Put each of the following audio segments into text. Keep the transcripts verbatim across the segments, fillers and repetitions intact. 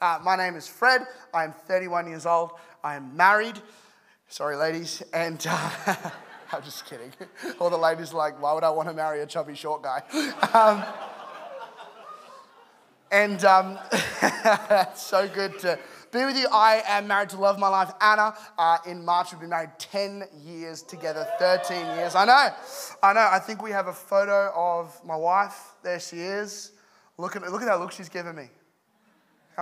Uh, my name is Fred. I am thirty-one years old. I am married. Sorry, ladies. And uh, I'm just kidding. All the ladies are like, why would I want to marry a chubby short guy? Um, and um, it's so good to be with you. I am married to the love of my life, Anna. Uh, in March, we've been married ten years together, thirteen years. I know. I know. I think we have a photo of my wife. There she is. Look at, look at that look she's given me. You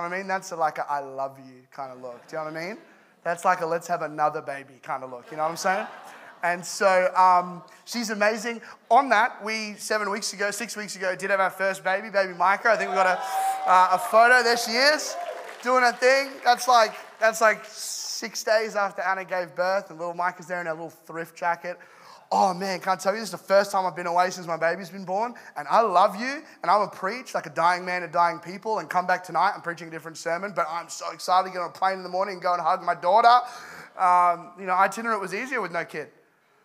know what I mean? That's like a I love you kind of look. Do you know what I mean? That's like a let's have another baby kind of look. You know what I'm saying? And so um, she's amazing. On that, we, seven weeks ago, six weeks ago, did have our first baby, baby Micah. I think we got a, uh, a photo. There she is doing her thing. That's like, that's like six days after Anna gave birth, and little Micah's there in her little thrift jacket. Oh, man, can't tell you, this is the first time I've been away since my baby's been born, and I love you, and I'm going to preach like a dying man to dying people, and come back tonight, I'm preaching a different sermon, but I'm so excited to get on a plane in the morning and go and hug my daughter. Um, you know, itinerant was easier with no kid.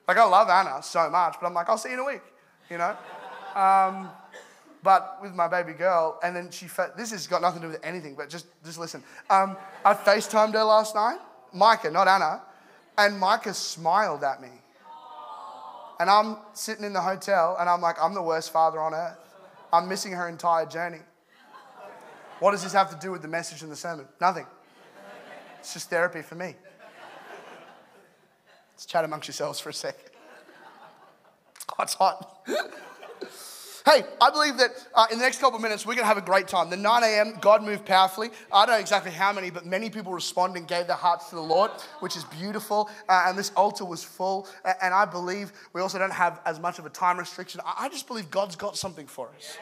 Like, I love Anna so much, but I'm like, I'll see you in a week, you know? Um, but with my baby girl, and then she, fa this has got nothing to do with anything, but just, just listen. Um, I FaceTimed her last night, Micah, not Anna, and Micah smiled at me. And I'm sitting in the hotel, and I'm like, I'm the worst father on earth. I'm missing her entire journey. What does this have to do with the message and the sermon? Nothing. It's just therapy for me. Let's chat amongst yourselves for a sec. Oh, it's hot. Hey, I believe that uh, in the next couple of minutes, we're going to have a great time. The nine A M, God moved powerfully. I don't know exactly how many, but many people responded and gave their hearts to the Lord, which is beautiful. Uh, and this altar was full. Uh, and I believe we also don't have as much of a time restriction. I, I just believe God's got something for us.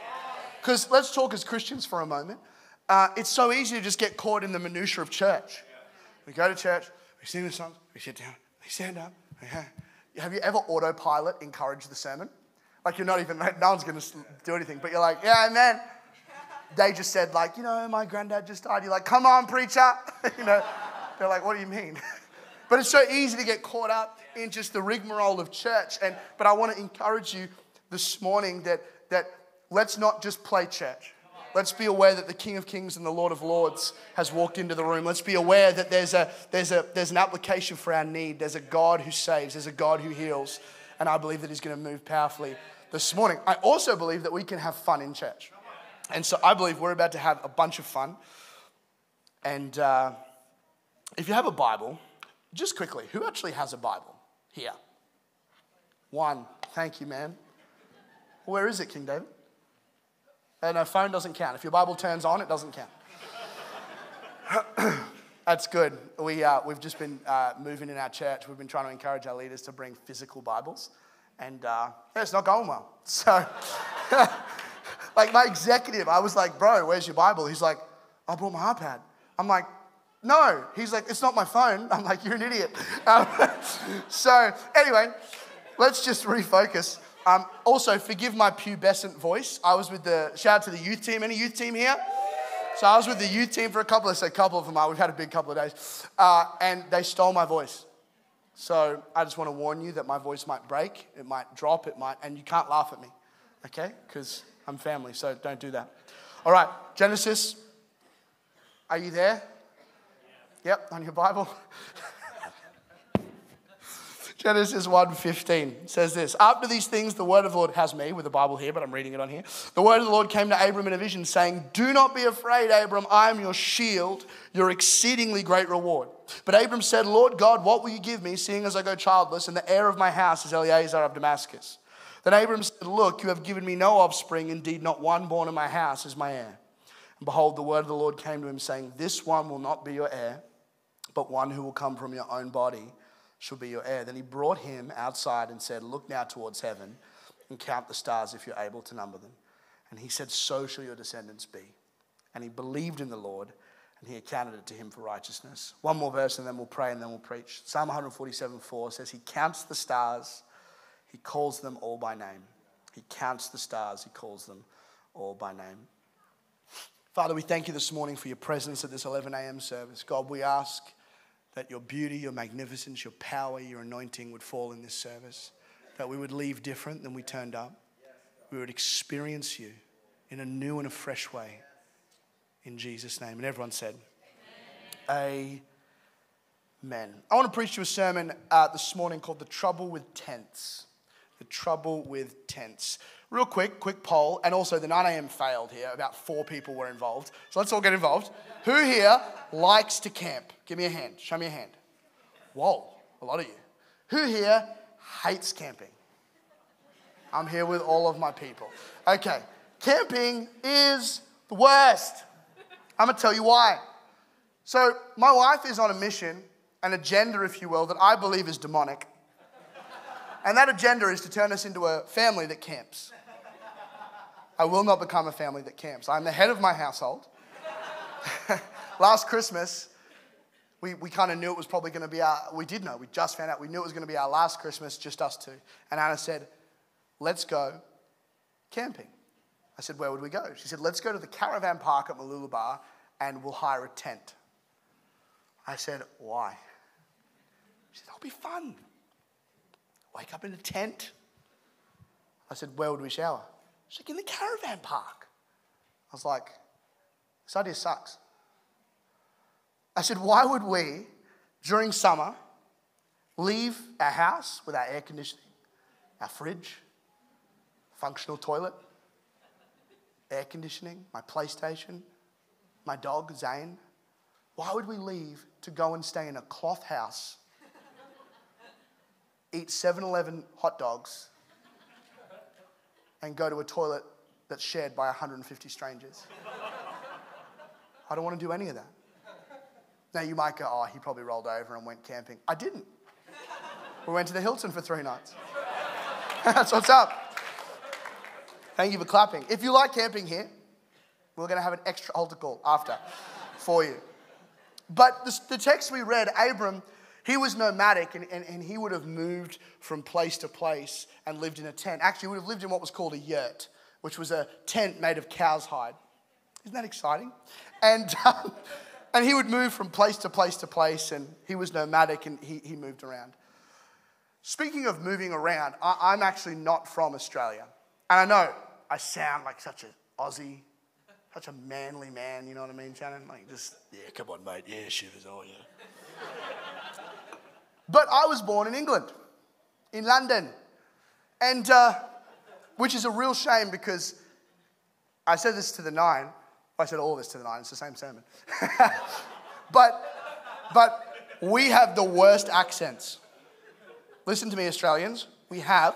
Because let's talk as Christians for a moment. Uh, it's so easy to just get caught in the minutiae of church. We go to church, we sing the songs, we sit down, we stand up. We have. have you ever autopilot encouraged the sermon? Like, you're not even, no one's going to do anything, but you're like, yeah, amen. They just said, like, you know, my granddad just died. You're like, come on, preacher. You know, they're like, what do you mean? But it's so easy to get caught up in just the rigmarole of church. And But I want to encourage you this morning that, that let's not just play church. Let's be aware that the King of Kings and the Lord of Lords has walked into the room. Let's be aware that there's, a, there's, a, there's an application for our need. There's a God who saves. There's a God who heals. And I believe that he's going to move powerfully this morning. I also believe that we can have fun in church. And so I believe we're about to have a bunch of fun. And uh, if you have a Bible, just quickly, who actually has a Bible here? One. Thank you, man. Where is it, King David? And a phone doesn't count. If your Bible turns on, it doesn't count. That's good. We, uh, we've just been uh, moving in our church. We've been trying to encourage our leaders to bring physical Bibles. And uh, yeah, it's not going well. So, like, my executive, I was like, bro, where's your Bible? He's like, I brought my iPad. I'm like, no. He's like, it's not my phone. I'm like, you're an idiot. Um, so anyway, let's just refocus. Um, also, forgive my pubescent voice. I was with the, shout out to the youth team. Any youth team here? So I was with the youth team for a couple of, so a couple of them, we've had a big couple of days. Uh, and they stole my voice. So I just want to warn you that my voice might break, it might drop, it might, and you can't laugh at me, okay? Because I'm family, so don't do that. All right, Genesis, are you there? Yeah. Yep, on your Bible. Genesis one fifteen says this. After these things, the word of the Lord has me, with the Bible here, but I'm reading it on here. The word of the Lord came to Abram in a vision saying, do not be afraid, Abram, I am your shield, your exceedingly great reward. But Abram said, Lord God, what will you give me, seeing as I go childless, and the heir of my house is Eleazar of Damascus? Then Abram said, look, you have given me no offspring, indeed not one born in my house is my heir. And behold, the word of the Lord came to him saying, this one will not be your heir, but one who will come from your own body shall be your heir. Then he brought him outside and said, look now towards heaven and count the stars if you're able to number them. And he said, so shall your descendants be. And he believed in the Lord, and he accounted it to him for righteousness. One more verse and then we'll pray and then we'll preach. Psalm one forty-seven four says, he counts the stars, he calls them all by name. He counts the stars, he calls them all by name. Father, we thank you this morning for your presence at this eleven A M service. God, we ask that your beauty, your magnificence, your power, your anointing would fall in this service. That we would leave different than we turned up. We would experience you in a new and a fresh way. in Jesus' name. And everyone said, Amen. Amen. I want to preach you a sermon uh, this morning called The Trouble with Tents. The Trouble with Tents. Real quick, quick poll, and also the nine a.m. failed here. About four people were involved. So let's all get involved. Who here likes to camp? Give me a hand. Show me a hand. Whoa, a lot of you. Who here hates camping? I'm here with all of my people. Okay, camping is the worst. I'm going to tell you why. So my wife is on a mission, an agenda, if you will, that I believe is demonic. And that agenda is to turn us into a family that camps. I will not become a family that camps. I'm the head of my household. Last Christmas, we, we kind of knew it was probably going to be our, we did know, we just found out, we knew it was going to be our last Christmas, just us two. And Anna said, let's go camping. I said, where would we go? She said, let's go to the caravan park at Mooloola Bar and we'll hire a tent. I said, why? She said, that'll be fun. Wake up in a tent. I said, where would we shower? She's like, in the caravan park. I was like, this idea sucks. I said, why would we, during summer, leave our house with our air conditioning, our fridge, functional toilet, air conditioning, my PlayStation, my dog, Zane? Why would we leave to go and stay in a cloth house, eat seven eleven hot dogs, and go to a toilet that's shared by one hundred fifty strangers? I don't want to do any of that. Now, you might go, oh, he probably rolled over and went camping. I didn't. We went to the Hilton for three nights. That's what's up. Thank you for clapping. If you like camping here, we're going to have an extra altar call after for you. But this, the text we read, Abram, he was nomadic, and, and, and he would have moved from place to place and lived in a tent. Actually, he would have lived in what was called a yurt, which was a tent made of cow's hide. Isn't that exciting? And, um, and he would move from place to place to place, and he was nomadic, and he, he moved around. Speaking of moving around, I, I'm actually not from Australia. And I know I sound like such an Aussie, such a manly man, you know what I mean, Shannon? Like, just, yeah, come on, mate. Yeah, shivers, oh, yeah. But I was born in England, in London, and uh, which is a real shame because I said this to the nine. I said all this to the nine. It's the same sermon. but, but we have the worst accents. Listen to me, Australians. We have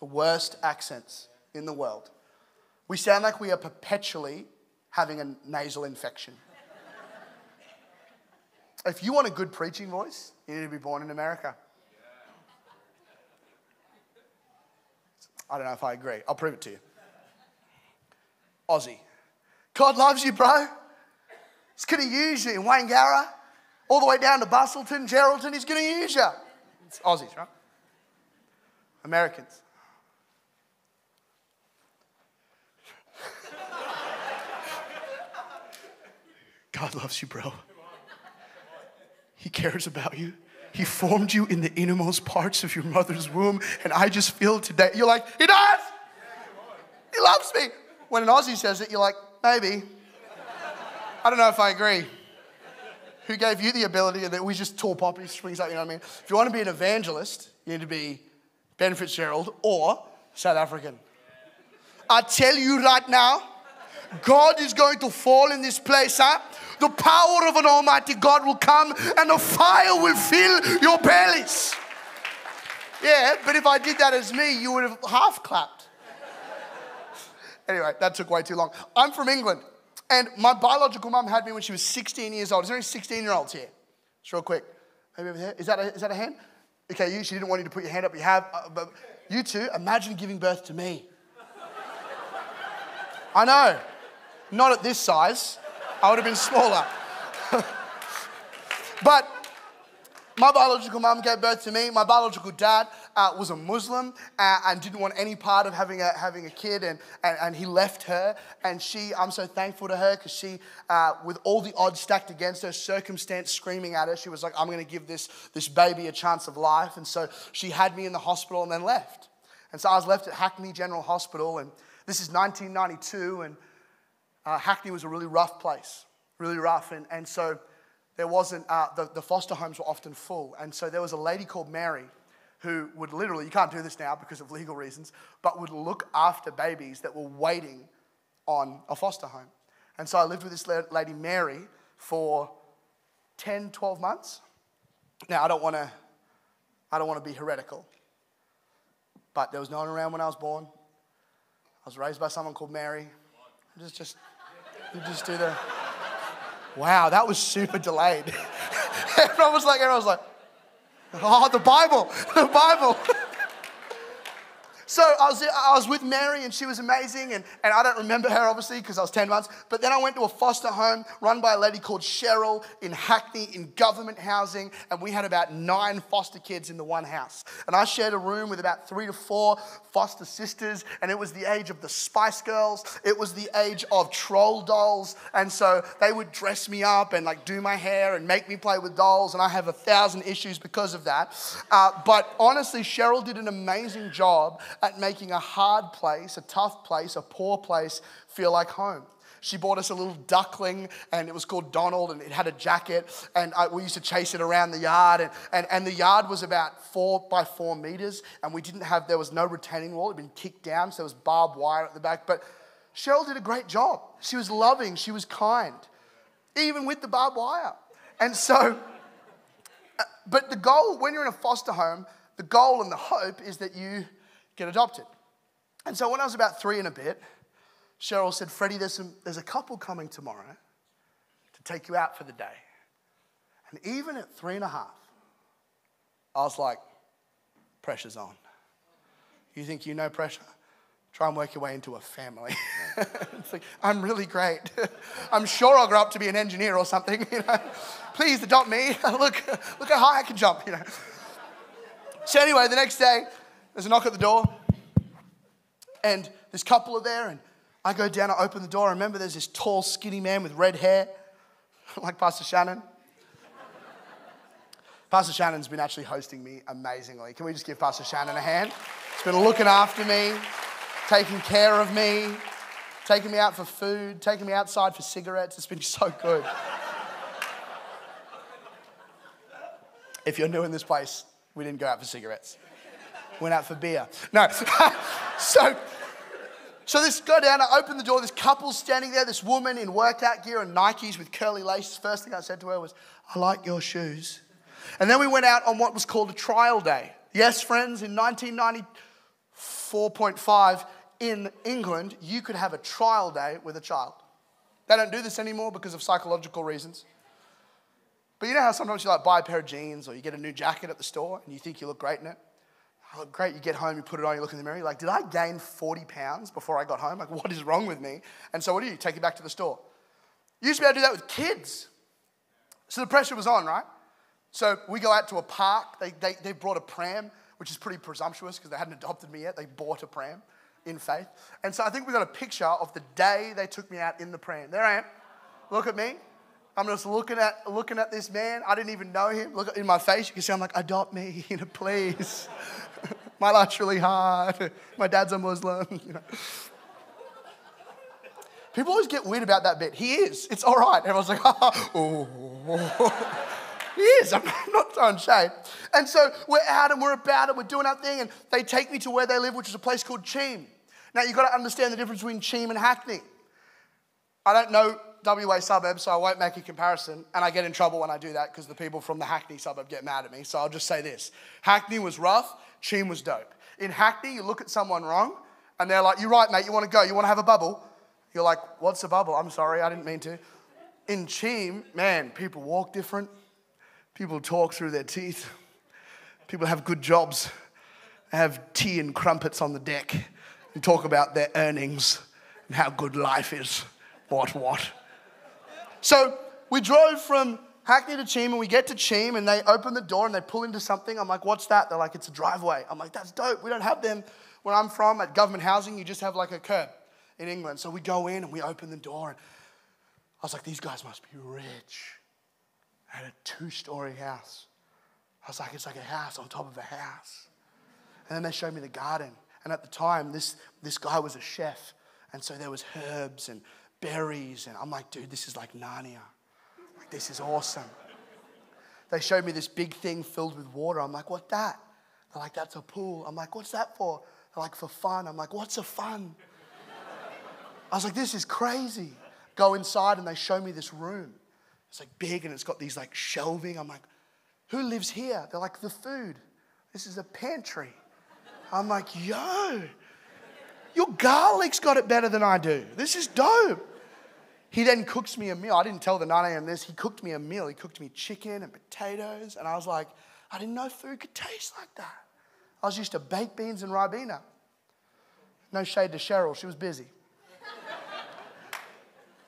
the worst accents in the world. We sound like we are perpetually having a nasal infection. If you want a good preaching voice, you need to be born in America. Yeah. I don't know if I agree. I'll prove it to you. Aussie. God loves you, bro. He's going to use you in Wangara, all the way down to Busselton, Geraldton. He's going to use you. It's Aussies, right? Americans. God loves you, bro. He cares about you. He formed you in the innermost parts of your mother's womb. And I just feel today, you're like, he does. He loves me. When an Aussie says it, you're like, maybe. I don't know if I agree. Who gave you the ability that we just tall poppies, things like, you know what I mean? If you want to be an evangelist, you need to be Ben Fitzgerald or South African. I tell you right now, God is going to fall in this place, huh? The power of an almighty God will come and a fire will fill your bellies. Yeah, but if I did that as me, you would have half clapped. Anyway, that took way too long. I'm from England, and my biological mum had me when she was sixteen years old. Is there any sixteen-year-olds here? Just real quick. Maybe over there. Is that a, is that a hand? Okay, you, she didn't want you to put your hand up. You have. Uh, but you two, imagine giving birth to me. I know. Not at this size. I would have been smaller. But my biological mum gave birth to me. My biological dad uh, was a Muslim uh, and didn't want any part of having a, having a kid, and, and, and he left her. And she, I'm so thankful to her because she, uh, with all the odds stacked against her, circumstance screaming at her, she was like, I'm going to give this, this baby a chance of life. And so she had me in the hospital and then left. And so I was left at Hackney General Hospital, and this is nineteen ninety-two, and uh, Hackney was a really rough place, really rough. And, and so there wasn't, uh, the, the foster homes were often full. And so there was a lady called Mary who would literally, you can't do this now because of legal reasons, but would look after babies that were waiting on a foster home. And so I lived with this lady, Mary, for ten, twelve months. Now, I don't want to, I don't want to be heretical, but there was no one around when I was born. I was raised by someone called Mary. Just, just, you just do the, wow, that was super delayed. Everyone was like, everyone was like, oh, the Bible, the Bible. So I was, I was with Mary and she was amazing, and, and I don't remember her obviously because I was ten months, but then I went to a foster home run by a lady called Cheryl in Hackney in government housing, and we had about nine foster kids in the one house. And I shared a room with about three to four foster sisters, and it was the age of the Spice Girls, it was the age of troll dolls, and so they would dress me up and like do my hair and make me play with dolls, and I have a thousand issues because of that. Uh, but honestly, Cheryl did an amazing job at making a hard place, a tough place, a poor place feel like home. She bought us a little duckling, and it was called Donald, and it had a jacket, and I, we used to chase it around the yard, and, and, and the yard was about four by four meters, and we didn't have, there was no retaining wall, it had been kicked down, so there was barbed wire at the back, but Cheryl did a great job. She was loving, she was kind, even with the barbed wire. And so, but the goal, when you're in a foster home, the goal and the hope is that you get adopted. And so when I was about three and a bit, Cheryl said, Freddie, there's, some, there's a couple coming tomorrow to take you out for the day. And even at three and a half, I was like, pressure's on. You think you know pressure? Try and work your way into a family. It's like, I'm really great. I'm sure I'll grow up to be an engineer or something. You know, please adopt me. look, look how high I can jump. You know. So anyway, the next day, there's a knock at the door, and this couple are there, and I go down, I open the door. I remember there's this tall, skinny man with red hair, like Pastor Shannon. Pastor Shannon's been actually hosting me amazingly. Can we just give Pastor Shannon a hand? He's been looking after me, taking care of me, taking me out for food, taking me outside for cigarettes. It's been so good. If you're new in this place, we didn't go out for cigarettes. Went out for beer. No. so, so this go down, I opened the door, this couple's standing there, this woman in workout gear and Nikes with curly laces. First thing I said to her was, I like your shoes. And then we went out on what was called a trial day. Yes, friends, in nineteen ninety-four point five in England, you could have a trial day with a child. They don't do this anymore because of psychological reasons. But you know how sometimes you like buy a pair of jeans or you get a new jacket at the store and you think you look great in it? I look great, you get home, you put it on, you look in the mirror, you're like, did I gain forty pounds before I got home? Like, what is wrong with me? And so what do you do? Take it back to the store. You used to be able to do that with kids. So the pressure was on, right? So we go out to a park. They, they, they brought a pram, which is pretty presumptuous because they hadn't adopted me yet. They bought a pram in faith. And so I think we got a picture of the day they took me out in the pram. There I am. Look at me. I'm just looking at looking at this man. I didn't even know him. Look in my face. You can see I'm like, adopt me, you know, please. My life's really hard. My dad's a Muslim. You know. People always get weird about that bit. He is. It's all right. Everyone's like, oh, oh. He is. I'm not throwing shade. And so we're out and we're about it. We're doing our thing. And they take me to where they live, which is a place called Cheam. Now, you've got to understand the difference between Cheam and Hackney. I don't know W A suburb, so I won't make a comparison, and I get in trouble when I do that because the people from the Hackney suburb get mad at me, so I'll just say this. Hackney was rough, Cheam was dope. In Hackney, you look at someone wrong, and they're like, you're right, mate, you want to go, you want to have a bubble? You're like, what's a bubble? I'm sorry, I didn't mean to. In Cheam, man, people walk different. People talk through their teeth. People have good jobs. They have tea and crumpets on the deck and talk about their earnings and how good life is. What, what? So we drove from Hackney to Cheam, and we get to Cheam, and they open the door and they pull into something. I'm like, what's that? They're like, it's a driveway. I'm like, that's dope. We don't have them where I'm from at government housing. You just have like a curb in England. So we go in and we open the door, and I was like, these guys must be rich. I had a two-story house. I was like, it's like a house on top of a house. And then they showed me the garden. And at the time, this, this guy was a chef, and so there was herbs and berries. And I'm like, dude, this is like Narnia. Like, this is awesome. They showed me this big thing filled with water. I'm like, what's that? They're like, that's a pool. I'm like, what's that for? They're like, for fun. I'm like, what's a fun? I was like, this is crazy. Go inside and they show me this room. It's like big and it's got these like shelving. I'm like, who lives here? They're like, the food. This is a pantry. I'm like, yo, your garlic's got it better than I do. This is dope. He then cooks me a meal. I didn't tell the nine a.m. this. He cooked me a meal. He cooked me chicken and potatoes. And I was like, I didn't know food could taste like that. I was used to baked beans and Ribena. No shade to Cheryl. She was busy.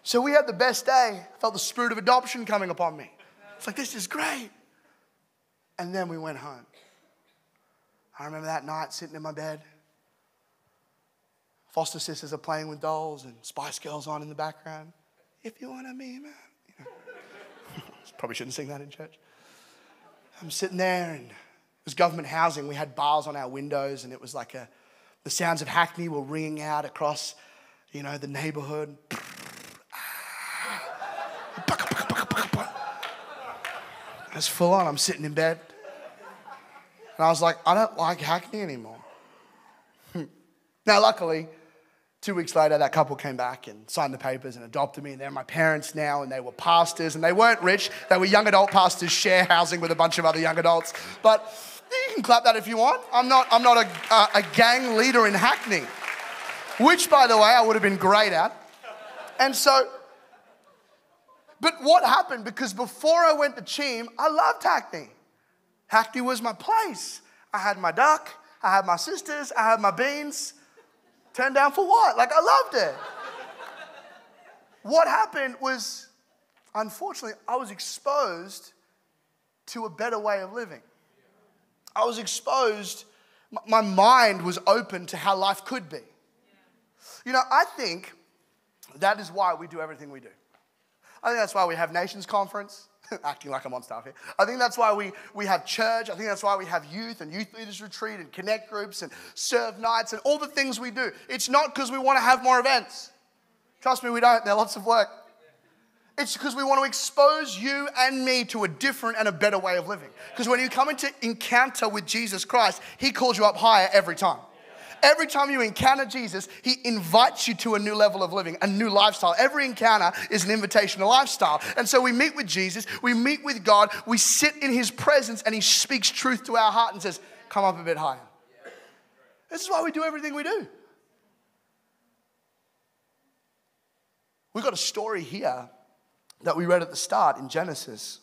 So we had the best day. I felt the spirit of adoption coming upon me. It's like, this is great. And then we went home. I remember that night sitting in my bed. Foster sisters are playing with dolls and Spice Girls on in the background. If you want to be, man. You know. Probably shouldn't sing that in church. I'm sitting there and it was government housing. We had bars on our windows and it was like a, the sounds of Hackney were ringing out across, you know, the neighborhood. It's full on. I'm sitting in bed. And I was like, I don't like Hackney anymore. Now, luckily, two weeks later, that couple came back and signed the papers and adopted me. And they're my parents now. And they were pastors. And they weren't rich. They were young adult pastors, share housing with a bunch of other young adults. But you can clap that if you want. I'm not, I'm not a, a, a gang leader in Hackney, which, by the way, I would have been great at. And so... But what happened? Because before I went to Cheam, I loved Hackney. Hackney was my place. I had my duck. I had my sisters. I had my beans. Turned down for what? Like, I loved it. What happened was, unfortunately, I was exposed to a better way of living. I was exposed. My mind was open to how life could be. You know, I think that is why we do everything we do. I think that's why we have Nations Conference. Acting like I'm on staff here. I think that's why we, we have church. I think that's why we have youth and youth leaders retreat and connect groups and serve nights and all the things we do. It's not because we want to have more events. Trust me, we don't. They're lots of work. It's because we want to expose you and me to a different and a better way of living. Because when you come into encounter with Jesus Christ, he calls you up higher every time. Every time you encounter Jesus, he invites you to a new level of living, a new lifestyle. Every encounter is an invitation to lifestyle. And so we meet with Jesus, we meet with God, we sit in his presence, and he speaks truth to our heart and says, come up a bit higher. This is why we do everything we do. We've got a story here that we read at the start in Genesis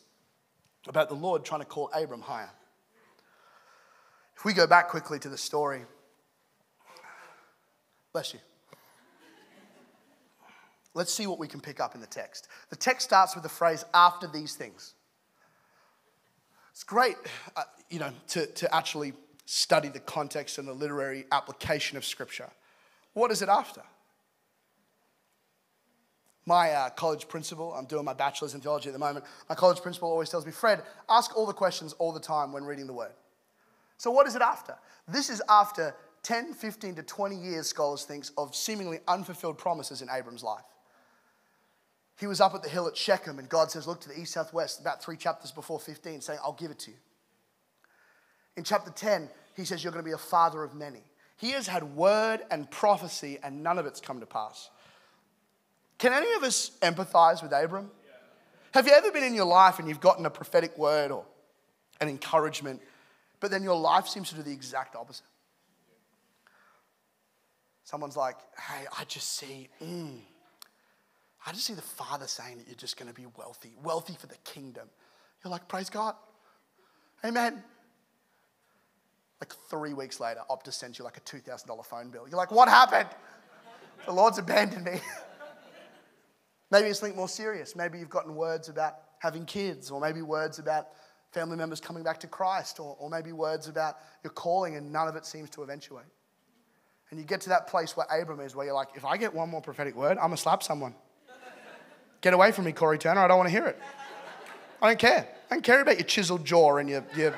about the Lord trying to call Abram higher. If we go back quickly to the story... Bless you. Let's see what we can pick up in the text. The text starts with the phrase, after these things. It's great, uh, you know, to, to actually study the context and the literary application of Scripture. What is it after? My uh, college principal, I'm doing my bachelor's in theology at the moment, my college principal always tells me, Fred, ask all the questions all the time when reading the Word. So what is it after? This is after ten, fifteen to twenty years, scholars think, of seemingly unfulfilled promises in Abram's life. He was up at the hill at Shechem, and God says, look to the east, south, west, about three chapters before fifteen, saying, I'll give it to you. In chapter ten, he says, you're going to be a father of many. He has had word and prophecy, and none of it's come to pass. Can any of us empathize with Abram? Yeah. Have you ever been in your life and you've gotten a prophetic word or an encouragement, but then your life seems to do the exact opposite? Someone's like, hey, I just see, mm, I just see the Father saying that you're just going to be wealthy, wealthy for the kingdom. You're like, praise God. Amen. Like three weeks later, Optus sends you like a two thousand dollars phone bill. You're like, what happened? The Lord's abandoned me. Maybe it's something more serious. Maybe you've gotten words about having kids, or maybe words about family members coming back to Christ, or, or maybe words about your calling, and none of it seems to eventuate. And you get to that place where Abram is, where you're like, if I get one more prophetic word, I'm going to slap someone. Get away from me, Corey Turner. I don't want to hear it. I don't care. I don't care about your chiseled jaw and your, your...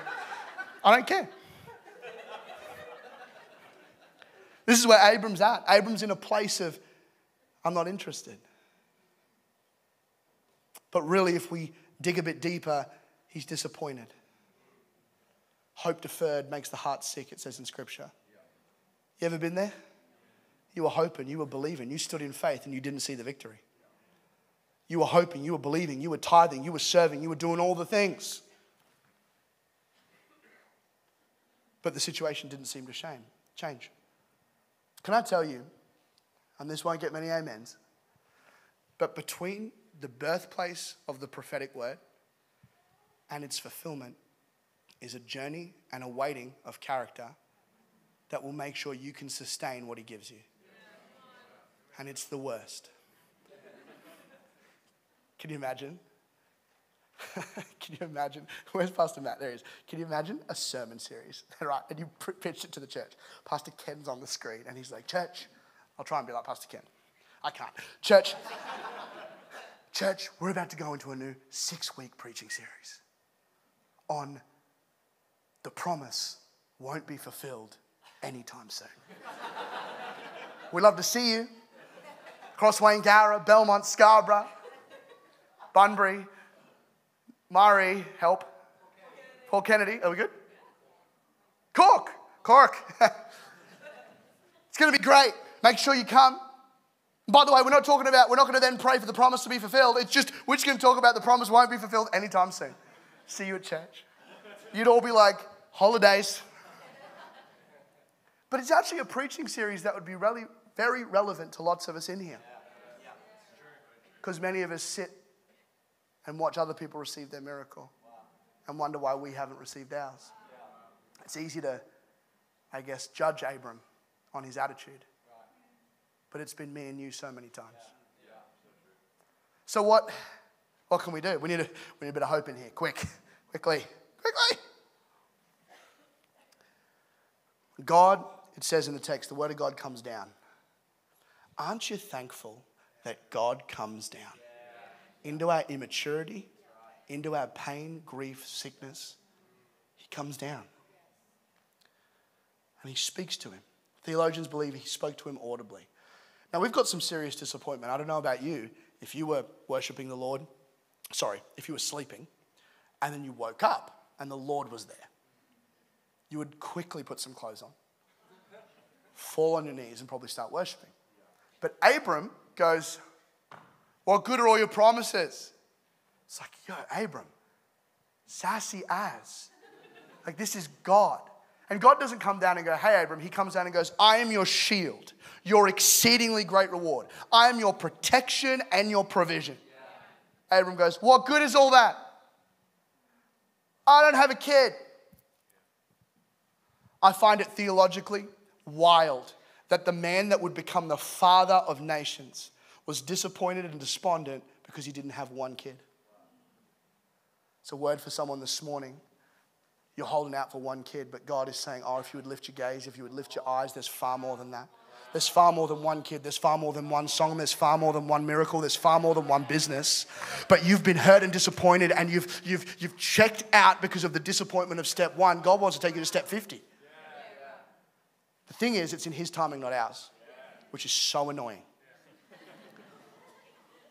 I don't care. This is where Abram's at. Abram's in a place of, I'm not interested. But really, if we dig a bit deeper, he's disappointed. Hope deferred makes the heart sick, it says in Scripture. You ever been there? You were hoping, you were believing, you stood in faith and you didn't see the victory. You were hoping, you were believing, you were tithing, you were serving, you were doing all the things. But the situation didn't seem to shame, change. Can I tell you, and this won't get many amens, but between the birthplace of the prophetic word and its fulfillment is a journey and a waiting of character that will make sure you can sustain what he gives you. And it's the worst. Can you imagine? Can you imagine? Where's Pastor Matt? There he is. Can you imagine a sermon series? Right, and you pitched it to the church. Pastor Ken's on the screen, and he's like, church, I'll try and be like Pastor Ken. I can't. Church, church, we're about to go into a new six-week preaching series on the promise won't be fulfilled anytime soon. We'd love to see you. Crossway, Gara, Belmont, Scarborough, Bunbury, Mary, help. Paul Kennedy, are we good? Cork, Cork. It's going to be great. Make sure you come. By the way, we're not talking about, we're not going to then pray for the promise to be fulfilled. It's just, we're just going to talk about the promise won't be fulfilled anytime soon. See you at church. You'd all be like, holidays. But it's actually a preaching series that would be really, very relevant to lots of us in here. Because many of us sit and watch other people receive their miracle and wonder why we haven't received ours. It's easy to, I guess, judge Abram on his attitude. But it's been me and you so many times. So what, what can we do? We need, a, we need a bit of hope in here. Quick, quickly, quickly. God, it says in the text, the word of God comes down. Aren't you thankful that God comes down into our immaturity, into our pain, grief, sickness? He comes down and he speaks to him. Theologians believe he spoke to him audibly. Now, we've got some serious disappointment. I don't know about you. If you were worshiping the Lord, sorry, if you were sleeping and then you woke up and the Lord was there, you would quickly put some clothes on, fall on your knees and probably start worshiping. But Abram goes, what good are all your promises? It's like, yo, Abram, sassy ass. Like, this is God. And God doesn't come down and go, hey, Abram. He comes down and goes, I am your shield, your exceedingly great reward. I am your protection and your provision. Yeah. Abram goes, what good is all that? I don't have a kid. I find it theologically wild that the man that would become the father of nations was disappointed and despondent because he didn't have one kid. It's a word for someone this morning. You're holding out for one kid, but God is saying, oh, if you would lift your gaze, if you would lift your eyes, there's far more than that. There's far more than one kid. There's far more than one song. There's far more than one miracle. There's far more than one business. But you've been hurt and disappointed, and you've, you've, you've checked out because of the disappointment of step one. God wants to take you to step fifty. The thing is, it's in his timing, not ours, which is so annoying.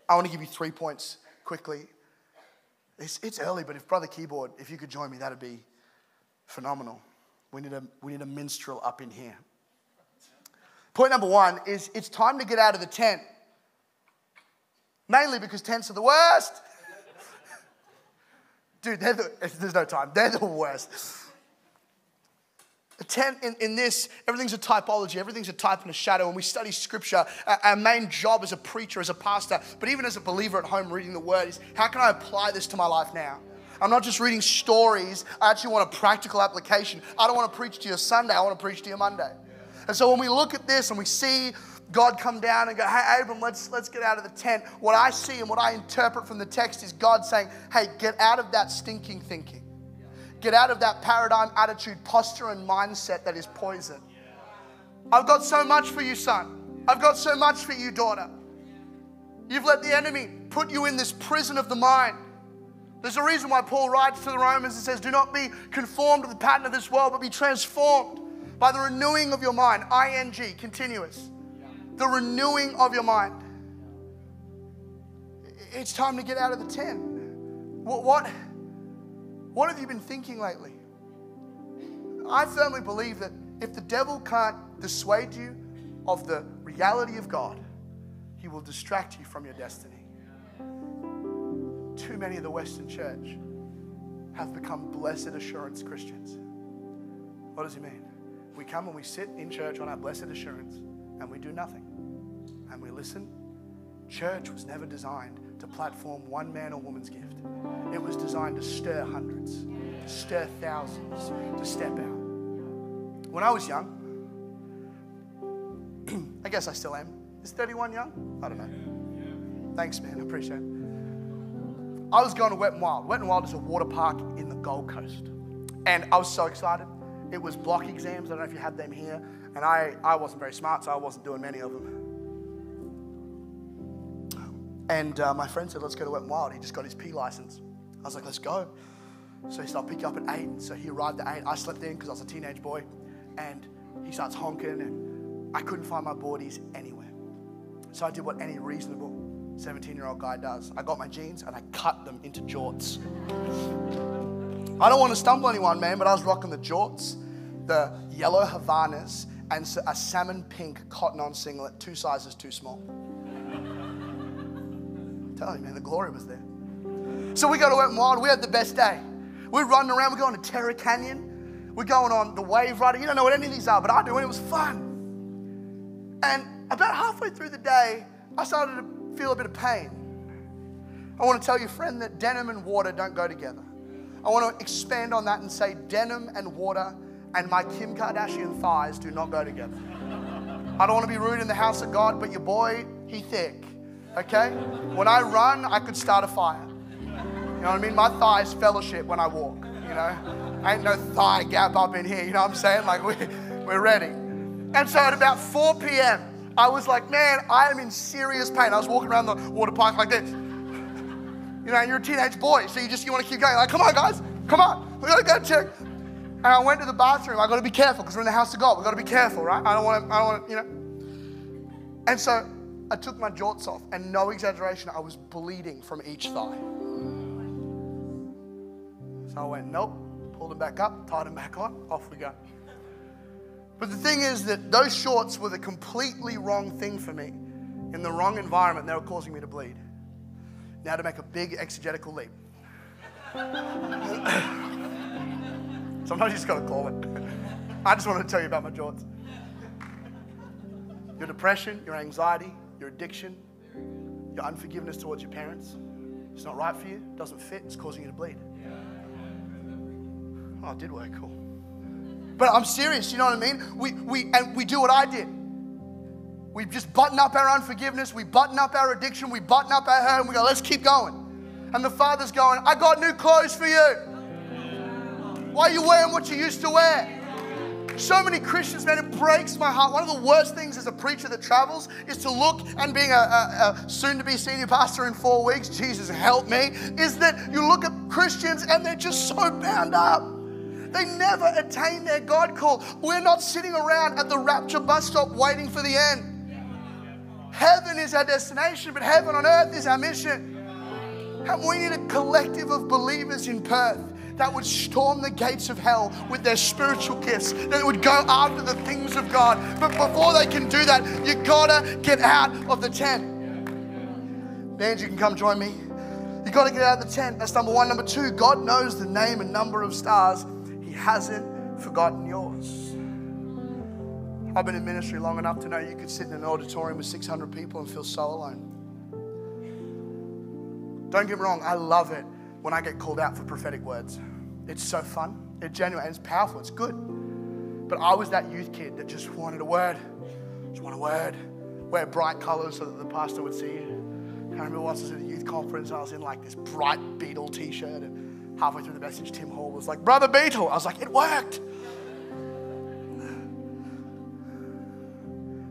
I want to give you three points quickly. It's, it's early, but if Brother Keyboard, if you could join me, that'd be phenomenal. We need a, we need a minstrel up in here. Point number one is it's time to get out of the tent. Mainly because tents are the worst. Dude, they're the, there's no time. They're the worst. A tent in, in this, everything's a typology, everything's a type and a shadow, and we study Scripture. Our, our main job as a preacher, as a pastor, but even as a believer at home reading the Word is, how can I apply this to my life now? I'm not just reading stories, I actually want a practical application. I don't want to preach to your Sunday, I want to preach to your Monday. And so when we look at this and we see God come down and go, hey, Abram, let's, let's get out of the tent. What I see and what I interpret from the text is God saying, hey, get out of that stinking thinking. Get out of that paradigm, attitude, posture, and mindset that is poison. I've got so much for you, son. I've got so much for you, daughter. You've let the enemy put you in this prison of the mind. There's a reason why Paul writes to the Romans and says, do not be conformed to the pattern of this world, but be transformed by the renewing of your mind. I N G, continuous. The renewing of your mind. it's time to get out of the tent. What, what, what have you been thinking lately? I firmly believe that if the devil can't dissuade you of the reality of God, he will distract you from your destiny. Too many of the Western church have become blessed assurance Christians. What does he mean? We come and we sit in church on our blessed assurance and we do nothing. And we listen. Church was never designed to platform one man or woman's gift. It was designed to stir hundreds, to stir thousands, to step out. When I was young, I guess I still am. Is thirty-one young? I don't know. Thanks, man. I appreciate it. I was going to Wet n Wild. Wet n Wild is a water park in the Gold Coast. And I was so excited. It was block exams. I don't know if you had them here. And I, I wasn't very smart, so I wasn't doing many of them. And uh, my friend said, let's go to Wet n Wild. He just got his P license. I was like, let's go. So he started picking up at eight. So he arrived at eight. I slept in because I was a teenage boy. And he starts honking. And I couldn't find my boardies anywhere. So I did what any reasonable seventeen-year-old guy does. I got my jeans and I cut them into jorts. I don't want to stumble anyone, man, but I was rocking the jorts, the yellow Havanas, and a salmon pink cotton-on singlet, two sizes too small. I'm telling you, man, the glory was there. So we go to Wet n Wild. We had the best day. We're running around. We're going to Terror Canyon. We're going on the wave rider. You don't know what any of these are, but I do, and it was fun. And about halfway through the day, I started to feel a bit of pain. I want to tell you, friend, that denim and water don't go together. I want to expand on that and say denim and water and my Kim Kardashian thighs do not go together. I don't want to be rude in the house of God, but your boy, he thick, okay? When I run, I could start a fire. You know what I mean? My thighs fellowship when I walk, you know? Ain't no thigh gap up in here, you know what I'm saying? Like, we, we're ready. And so at about four p m, I was like, man, I am in serious pain. I was walking around the water park like this. You know, and you're a teenage boy, so you just, you want to keep going. Like, come on, guys. Come on. We got to go check. And I went to the bathroom. I got to be careful because we're in the house of God. We've got to be careful, right? I don't want to, I don't want to, you know. And so I took my jorts off, and no exaggeration, I was bleeding from each thigh. So I went, nope. Pulled them back up, tied them back on. Off we go. But the thing is that those shorts were the completely wrong thing for me. In the wrong environment, they were causing me to bleed. Now to make a big exegetical leap. Sometimes you just got to call it. I just wanted to tell you about my shorts. Your depression, your anxiety, your addiction, your unforgiveness towards your parents. It's not right for you. It doesn't fit. It's causing you to bleed. Oh, it did work. Cool. But I'm serious, you know what I mean? We, we, and we do what I did. We just button up our unforgiveness. We button up our addiction. We button up our hurt. And we go, let's keep going. And the Father's going, I got new clothes for you. Why are you wearing what you used to wear? So many Christians, man, it breaks my heart. One of the worst things as a preacher that travels is to look, and being a, a, a soon-to-be senior pastor in four weeks, Jesus help me, is that you look at Christians and they're just so bound up. They never attain their God call. We're not sitting around at the rapture bus stop waiting for the end. Heaven is our destination, but heaven on earth is our mission. And we need a collective of believers in Perth that would storm the gates of hell with their spiritual gifts, that would go after the things of God. But before they can do that, you gotta get out of the tent. Man, you can come join me. You gotta get out of the tent. That's number one. Number two, God knows the name and number of stars. Hasn't forgotten yours. I've been in ministry long enough to know you could sit in an auditorium with six hundred people and feel so alone. Don't get me wrong, I love it when I get called out for prophetic words. It's so fun, it's genuine, it's powerful, it's good. But I was that youth kid that just wanted a word, just want a word, wear bright colors so that the pastor would see you. I remember once I was at a youth conference, I was in like this bright Beetle t-shirt, and halfway through the message, Tim Hall was like, Brother Beetle. I was like, it worked.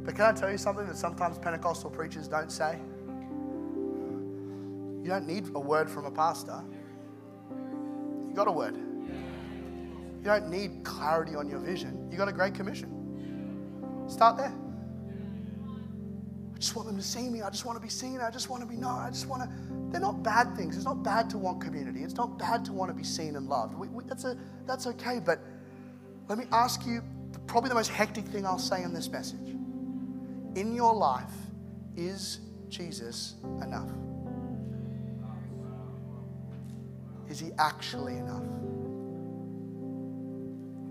But can I tell you something that sometimes Pentecostal preachers don't say? You don't need a word from a pastor. You got a word. You don't need clarity on your vision. You got a great commission. Start there. I just want them to see me. I just want to be seen. I just want to be known. I just want to... They're not bad things. It's not bad to want community. It's not bad to want to be seen and loved. We, we, that's, a, that's okay. But let me ask you probably the most hectic thing I'll say in this message. In your life, is Jesus enough? Is he actually enough?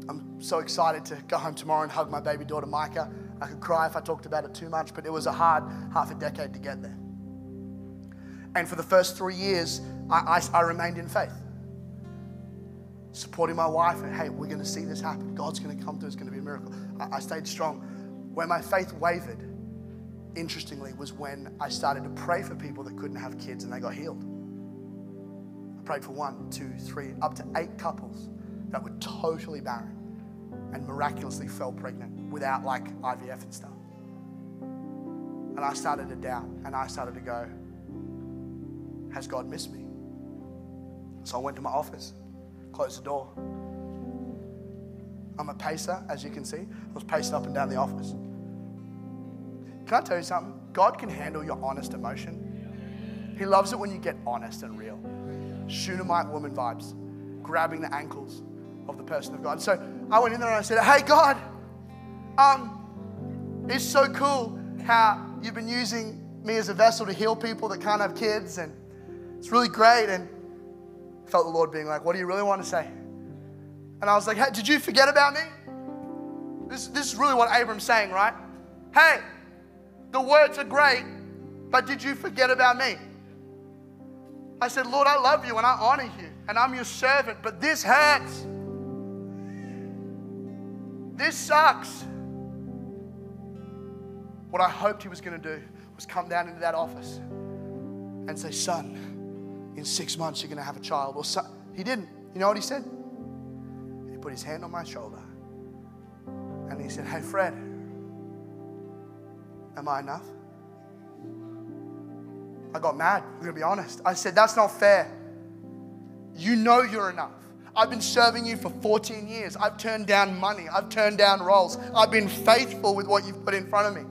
I'm so excited to go home tomorrow and hug my baby daughter, Micah. I could cry if I talked about it too much, but it was a hard half a decade to get there. And for the first three years, I, I, I remained in faith, supporting my wife, and hey, we're going to see this happen. God's going to come through. It's going to be a miracle. I, I stayed strong. Where my faith wavered, interestingly, was when I started to pray for people that couldn't have kids and they got healed. I prayed for one, two, three, up to eight couples that were totally barren and miraculously fell pregnant without like I V F and stuff. And I started to doubt, and I started to go, has God missed me? So I went to my office, closed the door. I'm a pacer, as you can see. I was pacing up and down the office. Can I tell you something? God can handle your honest emotion. He loves it when you get honest and real. Shunammite woman vibes, grabbing the ankles of the person of God. So I went in there and I said, hey, God, um, it's so cool how you've been using me as a vessel to heal people that can't have kids, and it's really great. And I felt the Lord being like, what do you really want to say? And I was like, hey, did you forget about me? This, this is really what Abram's saying, right? Hey, the words are great, but did you forget about me? I said, Lord, I love you and I honor you and I'm your servant, but this hurts. This sucks. What I hoped he was going to do was come down into that office and say, son, in six months you're going to have a child. Or son. He didn't. You know what he said? He put his hand on my shoulder and he said, hey, Fred, am I enough? I got mad. I'm going to be honest. I said, that's not fair. You know you're enough. I've been serving you for fourteen years. I've turned down money. I've turned down roles. I've been faithful with what you've put in front of me.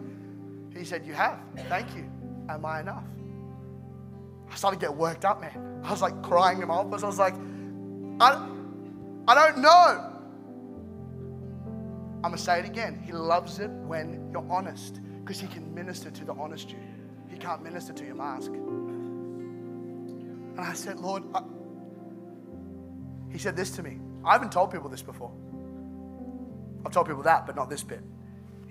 He said, you have. Thank you. Am I enough? I started to get worked up, man. I was like crying in my office. I was like, I, I don't know. I'm going to say it again. He loves it when you're honest, because he can minister to the honest you. He can't minister to your mask. And I said, Lord, I... he said this to me. I haven't told people this before. I've told people that, but not this bit.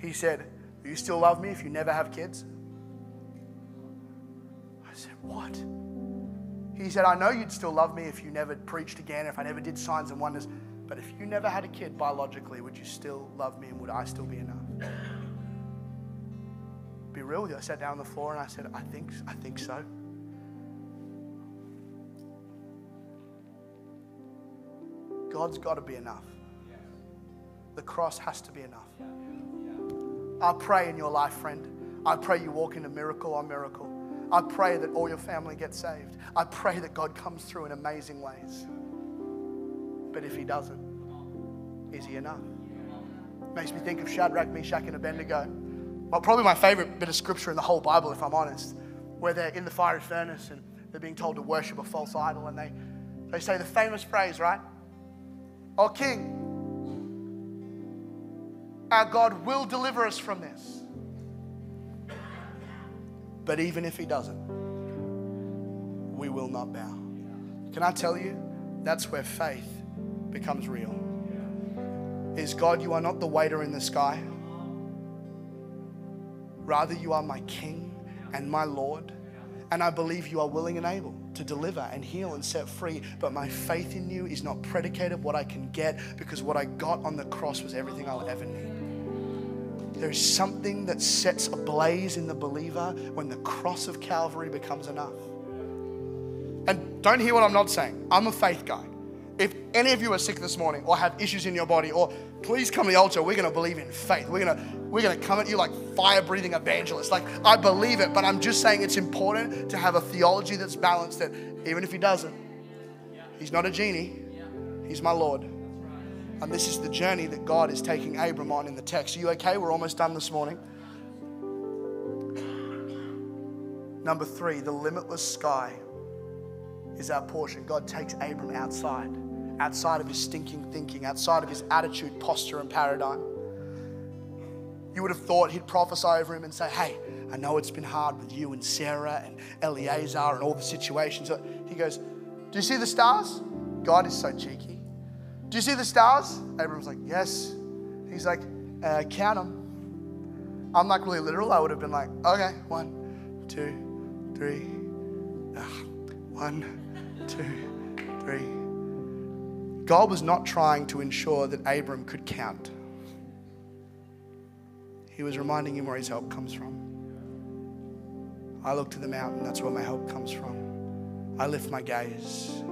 He said, do you still love me if you never have kids? I said, what? He said, I know you'd still love me if you never preached again, if I never did signs and wonders, but if you never had a kid biologically, would you still love me and would I still be enough? Be real with you. I sat down on the floor and I said, I think, I think so. God's got to be enough. The cross has to be enough. I pray in your life, friend. I pray you walk into miracle on miracle. I pray that all your family gets saved. I pray that God comes through in amazing ways. But if he doesn't, is he enough? Makes me think of Shadrach, Meshach, and Abednego. Well, probably my favorite bit of scripture in the whole Bible, if I'm honest, where they're in the fiery furnace and they're being told to worship a false idol, and they, they say the famous phrase, right? Oh, King, our God will deliver us from this. But even if he doesn't, we will not bow. Can I tell you? That's where faith becomes real. Is God, you are not the waiter in the sky. Rather, you are my King and my Lord. And I believe you are willing and able to deliver and heal and set free. But my faith in you is not predicated on what I can get, because what I got on the cross was everything I'll ever need. There is something that sets ablaze in the believer when the cross of Calvary becomes enough. And don't hear what I'm not saying. I'm a faith guy. If any of you are sick this morning or have issues in your body, or please come to the altar. We're going to believe in faith. We're going to we're going to come at you like fire-breathing evangelists. Like, I believe it, but I'm just saying it's important to have a theology that's balanced, that even if he doesn't, he's not a genie. He's my Lord. And this is the journey that God is taking Abram on in the text. Are you okay? We're almost done this morning. Number three, the limitless sky is our portion. God takes Abram outside, outside of his stinking thinking, outside of his attitude, posture, and paradigm. You would have thought he'd prophesy over him and say, hey, I know it's been hard with you and Sarah and Eleazar and all the situations. He goes, do you see the stars? God is so cheeky. Do you see the stars? Abram's like, yes. He's like, uh, count them. I'm not really literal. I would have been like, okay, one, two, three. Ugh. One, two, three. God was not trying to ensure that Abram could count. He was reminding him where his help comes from. I look to the mountain, that's where my help comes from. I lift my gaze.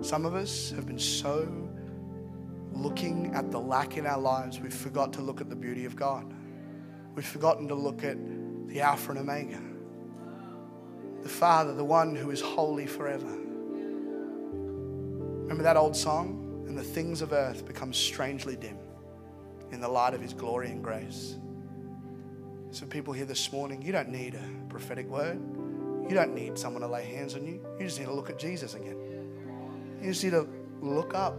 Some of us have been so looking at the lack in our lives, we forgot to look at the beauty of God. We've forgotten to look at the Alpha and Omega, the Father, the one who is holy forever. Remember that old song? And the things of earth become strangely dim in the light of his glory and grace. So people here this morning, you don't need a prophetic word. You don't need someone to lay hands on you. You just need to look at Jesus again. You just need to look up.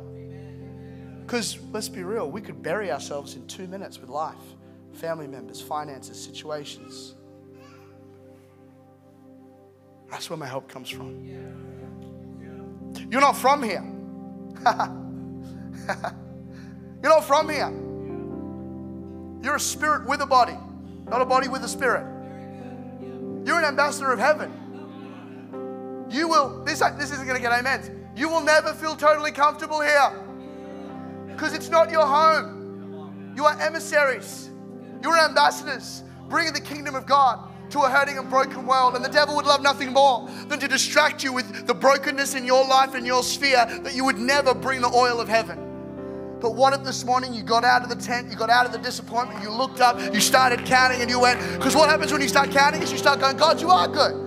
Because let's be real, we could bury ourselves in two minutes with life, family members, finances, situations. That's where my help comes from. Yeah. Yeah. You're not from here. You're not from here. Yeah. You're a spirit with a body, not a body with a spirit. Yeah. You're an ambassador of heaven. You will, this, this isn't going to get amens. You will never feel totally comfortable here. Because it's not your home. You are emissaries. You are ambassadors bringing the kingdom of God to a hurting and broken world. And the devil would love nothing more than to distract you with the brokenness in your life and your sphere, that you would never bring the oil of heaven. But what if this morning you got out of the tent, you got out of the disappointment, you looked up, you started counting and you went, because what happens when you start counting is you start going, God, you are good.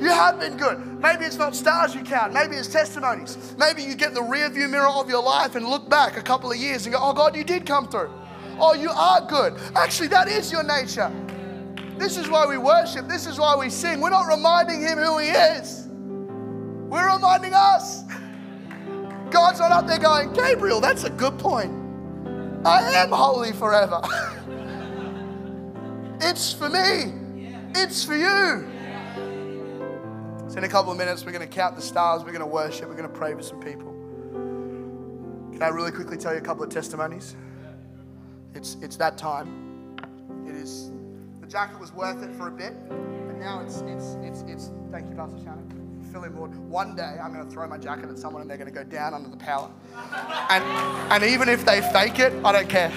You have been good. Maybe it's not stars you count. Maybe it's testimonies. Maybe you get the rear view mirror of your life and look back a couple of years and go, oh God, you did come through. Oh, you are good. Actually, that is your nature. This is why we worship. This is why we sing. We're not reminding him who he is. We're reminding us. God's not up there going, Gabriel, that's a good point. I am holy forever. It's for me. It's for you. So in a couple of minutes, we're going to count the stars, we're going to worship, we're going to pray for some people. Can I really quickly tell you a couple of testimonies? It's, it's that time. It is, the jacket was worth it for a bit, but now it's, it's, it's, it's thank you, Pastor Shannon. Fill in, Lord. One day, I'm going to throw my jacket at someone and they're going to go down under the power. And, and even if they fake it, I don't care.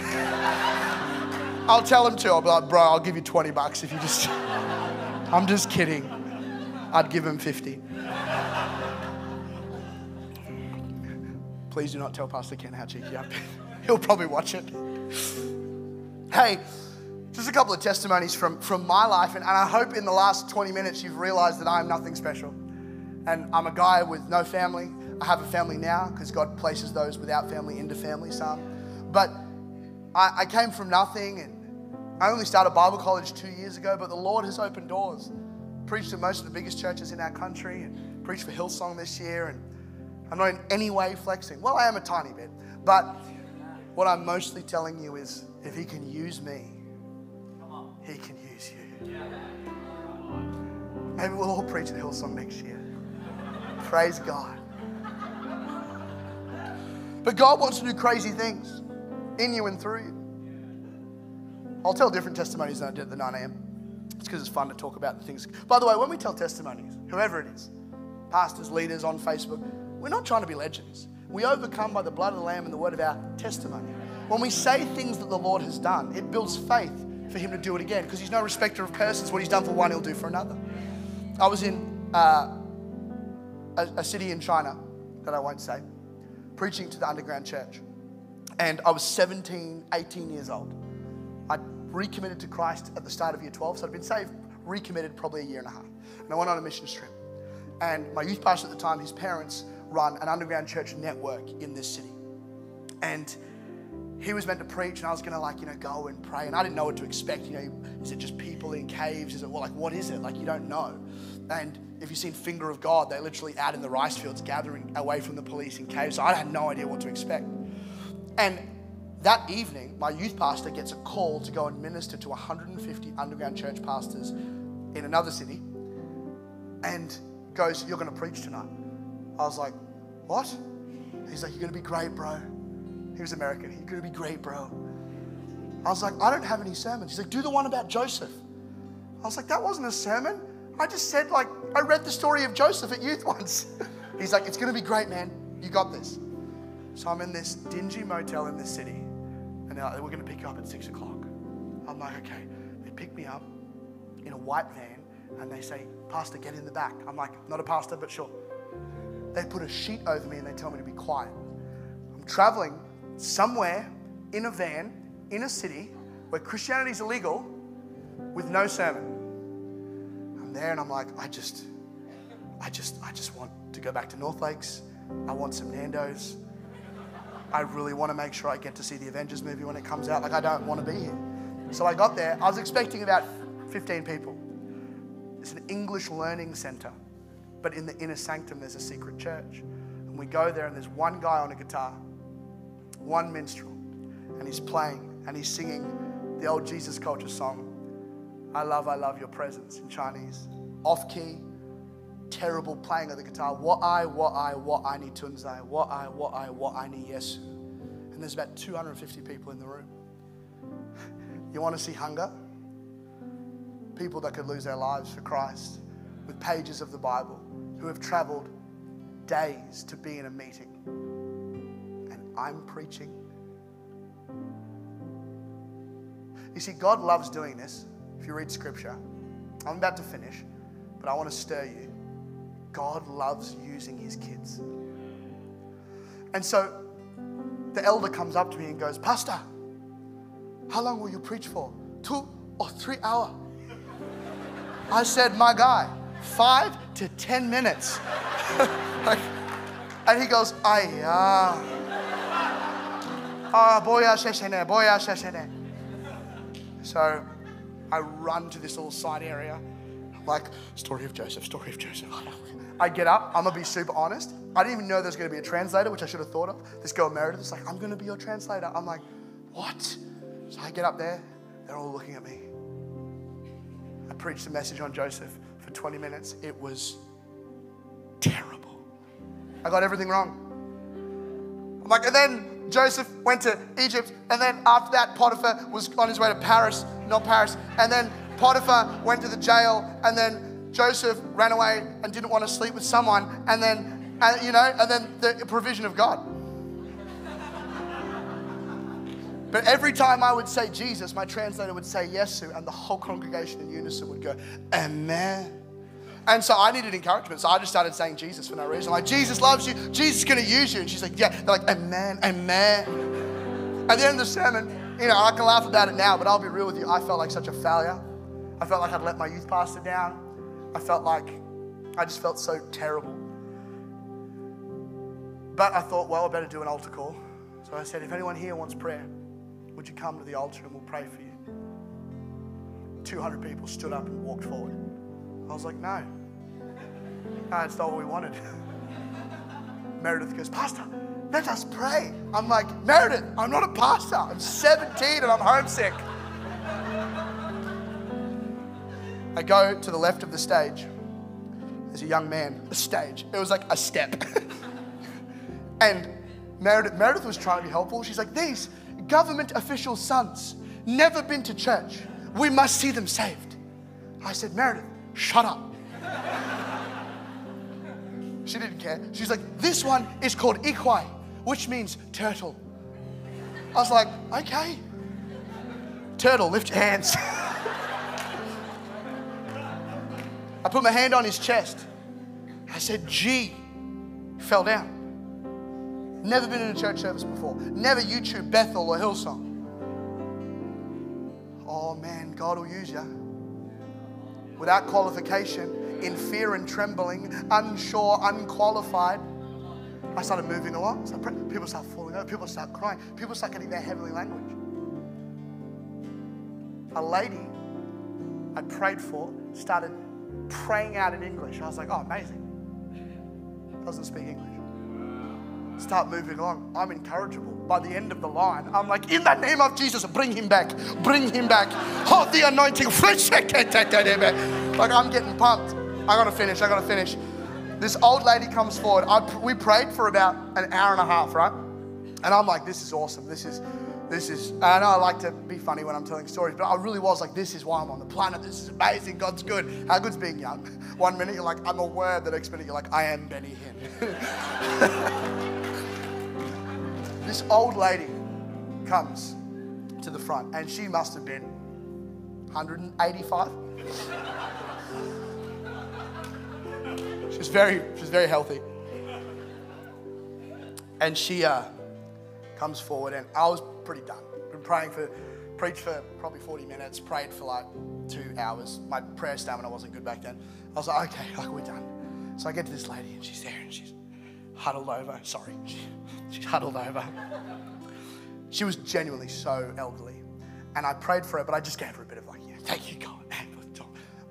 I'll tell them to. I'll be like, bro, I'll give you twenty bucks if you just, I'm just kidding. I'd give him fifty. Please do not tell Pastor Ken how cheeky I've been. He'll probably watch it. Hey, just a couple of testimonies from, from my life, and, and I hope in the last twenty minutes you've realized that I'm nothing special. And I'm a guy with no family. I have a family now because God places those without family into family some. But I, I came from nothing, and I only started Bible college two years ago, but the Lord has opened doors. Preached at most of the biggest churches in our country and preached for Hillsong this year, and I'm not in any way flexing. Well, I am a tiny bit, but what I'm mostly telling you is if he can use me, he can use you. Maybe we'll all preach at Hillsong next year. Praise God. But God wants to do crazy things in you and through you. I'll tell different testimonies than I did at the nine a.m. It's because it's fun to talk about the things. By the way, when we tell testimonies, whoever it is, pastors, leaders on Facebook, we're not trying to be legends. We overcome by the blood of the Lamb and the word of our testimony. When we say things that the Lord has done, it builds faith for him to do it again, because he's no respecter of persons. What he's done for one, he'll do for another. I was in uh, a, a city in China that I won't say, preaching to the underground church. And I was seventeen, eighteen years old. I recommitted to Christ at the start of year twelve. So I'd been saved, recommitted probably a year and a half. And I went on a missions trip. And my youth pastor at the time, his parents run an underground church network in this city. And he was meant to preach, and I was going to like, you know, go and pray. And I didn't know what to expect. You know, is it just people in caves? Is it well, like, what is it? Like, you don't know. And if you've seen Finger of God, they're literally out in the rice fields gathering away from the police in caves. So I had no idea what to expect. And that evening, my youth pastor gets a call to go and minister to one hundred fifty underground church pastors in another city and goes, "You're going to preach tonight." I was like, "What?" He's like, "You're going to be great, bro." He was American. "You're going to be great, bro." I was like, "I don't have any sermons." He's like, "Do the one about Joseph." I was like, "That wasn't a sermon. I just said, like, I read the story of Joseph at youth once." He's like, "It's going to be great, man. You got this." So I'm in this dingy motel in this city, and they're like, "We're going to pick you up at six o'clock. I'm like, "Okay." They pick me up in a white van, and they say, "Pastor, get in the back." I'm like, "Not a pastor, but sure." They put a sheet over me, and they tell me to be quiet. I'm traveling somewhere in a van, in a city where Christianity is illegal, with no sermon. I'm there, and I'm like, I just, I just, I just want to go back to North Lakes. I want some Nando's. I really want to make sure I get to see the Avengers movie when it comes out. Like, I don't want to be here. So I got there. I was expecting about fifteen people. It's an English learning center, but in the inner sanctum, there's a secret church. And we go there, and there's one guy on a guitar, one minstrel, and he's playing, and he's singing the old Jesus Culture song, "I love, I love your presence," in Chinese. Off-key, terrible playing of the guitar. What I, what I, what I need tunzai. What I, what I, what I need yesu. And there's about two hundred fifty people in the room. You want to see hunger? People that could lose their lives for Christ, with pages of the Bible, who have traveled days to be in a meeting. And I'm preaching. You see, God loves doing this. If you read scripture, I'm about to finish, but I want to stir you. God loves using his kids. And so the elder comes up to me and goes, "Pastor, how long will you preach for? Two or three hours?" I said, "My guy, five to ten minutes. Like, and he goes, "Ayah. Ah, boya sheshene, boya sheshene." So I run to this little side area. I'm like, "Story of Joseph, story of Joseph." I get up. I'm going to be super honest. I didn't even know there's going to be a translator, which I should have thought of. This girl, Meredith, is like, "I'm going to be your translator." I'm like, "What?" So I get up there. They're all looking at me. I preached a message on Joseph for twenty minutes. It was terrible. I got everything wrong. I'm like, "And then Joseph went to Egypt. And then after that, Potiphar was on his way to Paris, not Paris. And then Potiphar went to the jail. And then Joseph ran away and didn't want to sleep with someone. And then, and, you know, and then the provision of God." But every time I would say Jesus, my translator would say yesu, and the whole congregation in unison would go, "Amen." And so I needed encouragement, so I just started saying Jesus for no reason. I'm like, "Jesus loves you. Jesus is going to use you." And she's like, "Yeah." They're like, "Amen, amen." At the end of the sermon, you know, I can laugh about it now, but I'll be real with you. I felt like such a failure. I felt like I'd let my youth pastor down. I felt like, I just felt so terrible. But I thought, well, I better do an altar call. So I said, "If anyone here wants prayer, would you come to the altar and we'll pray for you?" two hundred people stood up and walked forward. I was like, no. No, it's not what we wanted. Meredith goes, "Pastor, let us pray." I'm like, "Meredith, I'm not a pastor. I'm seventeen and I'm homesick." I go to the left of the stage. There's a young man, a stage. It was like a step. And Meredith, Meredith was trying to be helpful. She's like, "These government official sons, never been to church. We must see them saved." I said, "Meredith, shut up." She didn't care. She's like, "This one is called Ikwai, which means turtle." I was like, "Okay. Turtle, lift your hands." I put my hand on his chest. I said, "G." Fell down. Never been in a church service before. Never YouTube Bethel or Hillsong. Oh man, God will use you. Without qualification, in fear and trembling, unsure, unqualified. I started moving a lot. Started people start falling over. People start crying. People start getting their heavenly language. A lady I prayed for started praying out in English. I was like, oh, amazing. Doesn't speak English. Start moving along. I'm encourageable. By the end of the line, I'm like, in the name of Jesus, bring him back. Bring him back. Hold the anointing. Like, I'm getting pumped. I got to finish. I got to finish. This old lady comes forward. I, we prayed for about an hour and a half, right? And I'm like, this is awesome. This is, this is, I know I like to be funny when I'm telling stories, but I really was like, this is why I'm on the planet. This is amazing. God's good. How good's being young? One minute you're like, I'm a word. The next minute you're like, I am Benny Hinn. This old lady comes to the front and she must have been one hundred eighty-five. She's very, she's very healthy. And she uh, comes forward, and I was pretty done. Been praying for, preached for probably forty minutes, prayed for like two hours. My prayer stamina wasn't good back then. I was like, okay, like we're done. So I get to this lady, and she's there, and she's huddled over. Sorry, she, she's huddled over. She was genuinely so elderly, and I prayed for her, but I just gave her a bit of like, yeah, thank you, God.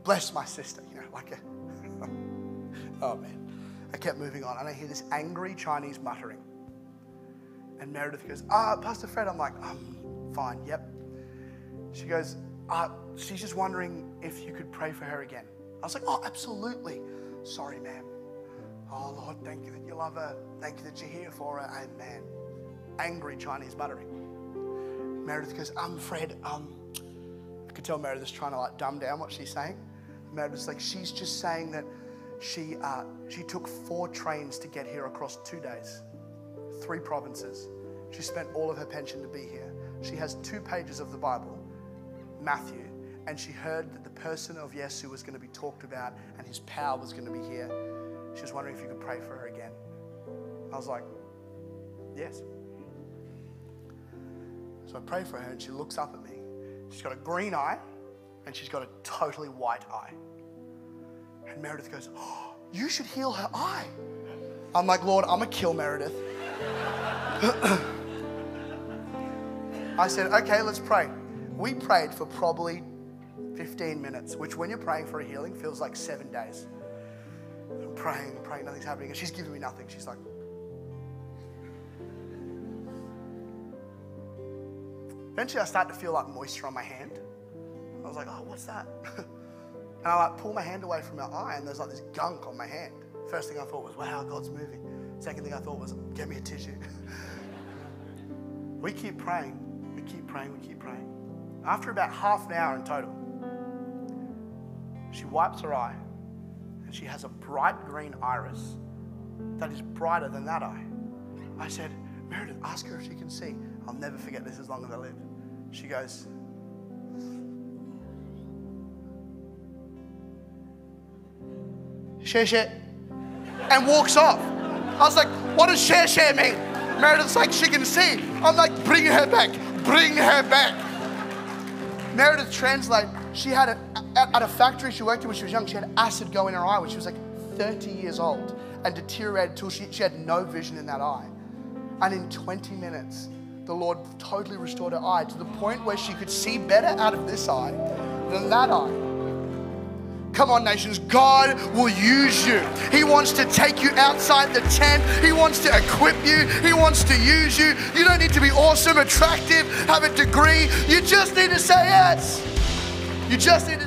Bless my sister, you know, like a. Oh, man. I kept moving on, and I hear this angry Chinese muttering. And Meredith goes, ah, Pastor Fred. I'm like, I'm fine, yep. She goes, ah, she's just wondering if you could pray for her again. I was like, oh, absolutely. Sorry, ma'am. Oh, Lord, thank you that you love her. Thank you that you're here for her. Amen. Angry Chinese muttering. Meredith goes, um, Fred, um, I could tell Meredith's trying to, like, dumb down what she's saying. Meredith's like, she's just saying that She uh, she took four trains to get here across two days, three provinces. She spent all of her pension to be here. She has two pages of the Bible, Matthew, and she heard that the person of Yesu was going to be talked about and his power was going to be here. She was wondering if you could pray for her again. I was like, yes. So I pray for her, and she looks up at me. She's got a green eye and she's got a totally white eye. And Meredith goes, oh, you should heal her eye. I'm like, Lord, I'm going to kill Meredith. I said, okay, let's pray. We prayed for probably fifteen minutes, which when you're praying for a healing feels like seven days. I'm praying, praying, nothing's happening. And she's giving me nothing. She's like, eventually I start to feel like moisture on my hand. I was like, oh, what's that? And I like pull my hand away from her eye, and there's like this gunk on my hand. First thing I thought was, wow, God's moving. Second thing I thought was, get me a tissue. We keep praying, we keep praying, we keep praying. After about half an hour in total, she wipes her eye, and she has a bright green iris that is brighter than that eye. I said, Meredith, ask her if she can see. I'll never forget this as long as I live. She goes, share, share, and walks off. I was like, what does share, share mean? Meredith's like, she can see. I'm like, bring her back, bring her back. Meredith translate, she had, a, at, at a factory she worked in when she was young, she had acid go in her eye when she was like thirty years old and deteriorated till she, she had no vision in that eye. And in twenty minutes, the Lord totally restored her eye to the point where she could see better out of this eye than that eye. Come on, nations, God will use you. He wants to take you outside the tent. He wants to equip you. He wants to use you. You don't need to be awesome, attractive, have a degree. You just need to say yes. You just need to